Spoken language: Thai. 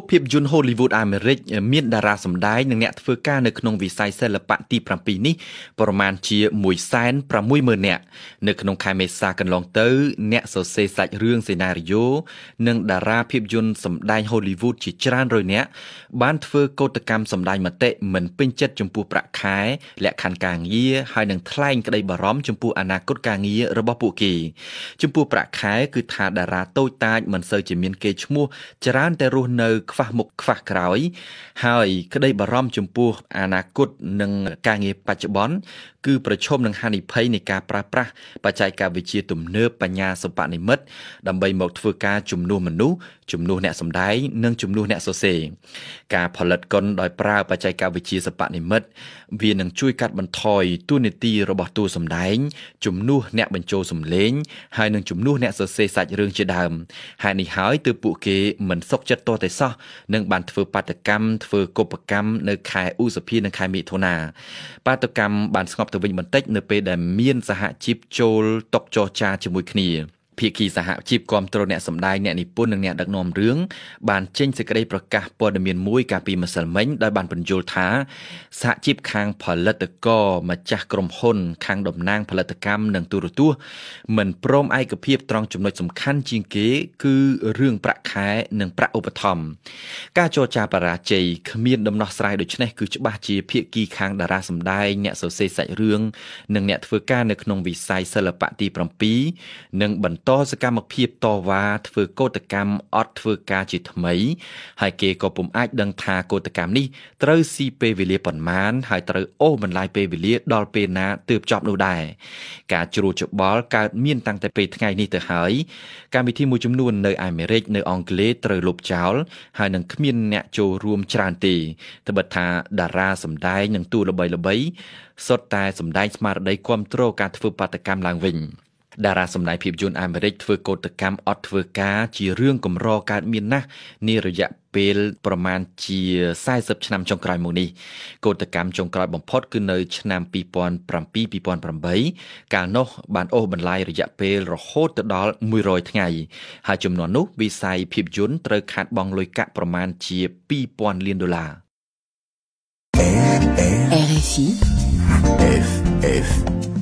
ภพยนตร์ยุนฮอลลีวูดอเมริกมีดาราสมได้หนึ่งเนี่ยเพื่อการในขนมวิสัยศิลปะตีปรำปีนี้ประมาณเชียมวยแสนประมุ่ยเมื่อเนี่ยในขนมคายเมซากันลองเตอร์เนี่ยสเซใส่เรื่องซีนาริโอหนึ่งดาราภาพยนตร์สมได้ฮอลลีวูดจีจรานเลยเนี่ยบ้านเพื่อโกตกรรมสมได้มาเตะเหมือนเป็นเจ็ดจมพูประคายและคันกางเยี่ยให้หนึ่งทลายกระไดบร้อมจมพูอนาคตกางเยี่ยระบบปุกีจมพูประคายคือทาดาราโต้ตาเหมือนเซอร์จิเมียนเกชมัวจรานแต่รู้เนอฝ่ามุกฝ่ากร้อยหายก็ได้บารมจมพูอนาคตหนึ่งการเงินปัจจุบันคือประชมหนึ่งฮันนิเพย์ในการปราบปรามปัจจัยการวิจัยตุ่มเนื้อปัญญาสมบัติในมัดดำไปหมดฟื้นการจุ่มนูมนุจุ่มนูเนี่ยสมได้เนื่องจุ่มนูเนี่ยโซเซการผลิตก้นลอยปลาปัจจัยการวิจัยสมบัติในมัดเวียนหนึ่งช่วยกัดบรรทอยตู้นิตีระบบตู้สมได้จุ่มนูเนี่ยบรรโจสมเล้งหายหนึ่งจุ่มนูเนี่ยโซเซใส่เรื่องเจดามหายในหายตัวปุกเหมือนซกจัดตัวแต่ซอหนึ่งบันฟื้นปัตตกรรมฟื้นกบกรรมเนื้อขายอุสพีเนื้อขายมิโทนาปัตตกรรมบันสงบวิญญาณเต็กเนเปเดเมียนสหชิพโจลตกโจชาจมุยคณีพิคีสหชิพกอมโตรเนี่ยสำได้เนี่ยนิปุ่นหนึ่งเนี่ยดักนอมเรื่องบานเช่นจะได้ประกาศปอดเมียนมุ้ยกาปีมาสมัยได้บานปัญโยธาสหชิพคางผลัตก็มาจากกรมห้นคางดมนางผลัตกรรมหนึ่งตัวตัวเหมือนโปร่งไอกระเพียบตรองจุดหน่วยสำคัญจริงเก๋คือเรื่องประคายหนึ่งประอุปธรรมกาโจชาปราเจขมีนดมนอสไลโดยเฉพาะคือจุบาจีพิคีคางดาราสำได้เนี่ยเสเสใส่เรื่องหนึ่งเนี่ยเฟื่อการในขนมวิสัยศิลปะตีปรำปีหนึ่งบรรต่อสกรรมเพียบต่อว่าเฟื่อโกตกรรมอดเฟื่อกาจิตทำไมหายเกย์ก็ปุ่มไอดังทาโกตกรรมนี่เตอร์ซีเปวิเลียปอนมานหายเตอร์โอมันลายเปวิเลียดอลเปนาเติบจอบดูได้การจูรูจบอลการเมียนตั้งแต่ไปทั้งไงนี่เตอร์หายการมีที่มูจำนวนในอเมริกในอังกฤษเตอร์ลบเจ้าหายหนังขมิ้นเนี่ยโจรวมจานตีตบตาดาราสมได้หนังตู้ระเบยสดตายสมได้สมาร์ทได้ความโตการเฟื่อปฏิกรรมลางวิงดาราสมนายพิบยุนอเมริกเฟื่อกตกรรมอดเฟื่อกาจีเรื่องกลมรอการมีนะนี่ระยะเป็นประมาณจีไซส์สับชนามจงกรายมงนี้โกตกรรมจงกรายบ่มพอดคือเนยชนามปีปอนปรำปีปีปอนปรำใบการนกบานโอบรรลัยระยะเป็นระโคตรดอลมวยรอยทั้งไงหาจำนวนนุวิไซพิบยุนเตอร์ขาดบองลอยกะประมาณจีปีปอนเลียนดอลลาร์ RFI